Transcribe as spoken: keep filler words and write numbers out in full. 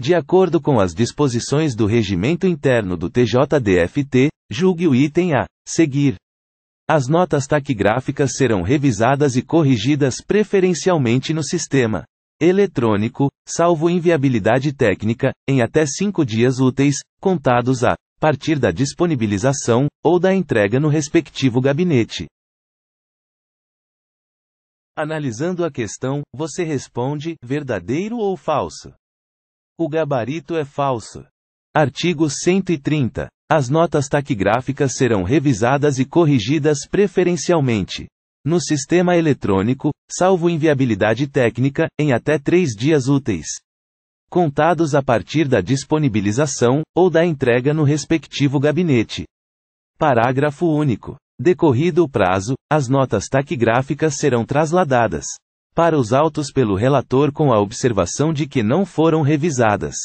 De acordo com as disposições do Regimento Interno do T J D F T, julgue o item a seguir. As notas taquigráficas serão revisadas e corrigidas preferencialmente no sistema eletrônico, salvo inviabilidade técnica, em até cinco dias úteis, contados a partir da disponibilização, ou da entrega no respectivo gabinete. Analisando a questão, você responde, verdadeiro ou falso? O gabarito é falso. Artigo cento e trinta. As notas taquigráficas serão revisadas e corrigidas preferencialmente no sistema eletrônico, salvo inviabilidade técnica, em até três dias úteis, contados a partir da disponibilização, ou da entrega no respectivo gabinete. Parágrafo único. Decorrido o prazo, as notas taquigráficas serão trasladadas para os autos pelo relator com a observação de que não foram revisadas.